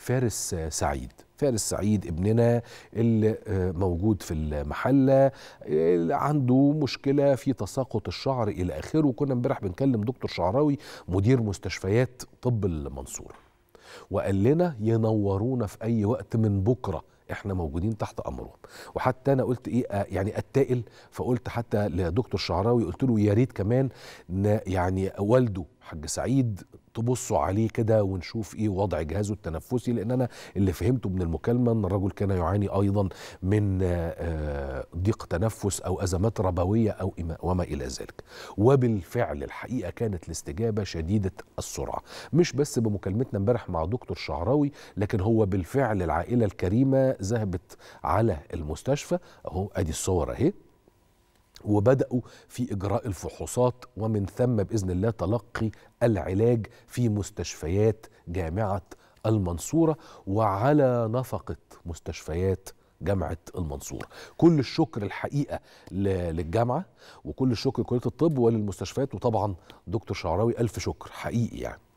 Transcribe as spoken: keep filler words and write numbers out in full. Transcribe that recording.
فارس سعيد. فارس سعيد ابننا اللي موجود في المحلة اللي عنده مشكلة في تساقط الشعر إلى آخره. وكنا امبارح بنكلم دكتور شعراوي مدير مستشفيات طب المنصورة، وقال لنا ينورونا في أي وقت من بكرة، احنا موجودين تحت امرهم. وحتى انا قلت ايه يعني اتقل، فقلت حتى لدكتور شعراوي قلت له يا ريت كمان يعني والده حاج سعيد تبصوا عليه كده ونشوف ايه وضع جهازه التنفسي، لان انا اللي فهمته من المكالمه ان الرجل كان يعاني ايضا من ضيق تنفس او ازمات ربويه او وما الى ذلك. وبالفعل الحقيقه كانت الاستجابه شديده السرعه، مش بس بمكالمتنا امبارح مع دكتور شعراوي، لكن هو بالفعل العائله الكريمه ذهبت على المستشفى، اهو ادي الصور اهي، وبدأوا في إجراء الفحوصات ومن ثم بإذن الله تلقي العلاج في مستشفيات جامعة المنصورة وعلى نفقة مستشفيات جامعة المنصورة. كل الشكر الحقيقة للجامعة وكل الشكر لكلية الطب وللمستشفيات، وطبعا دكتور شعراوي ألف شكر حقيقي يعني.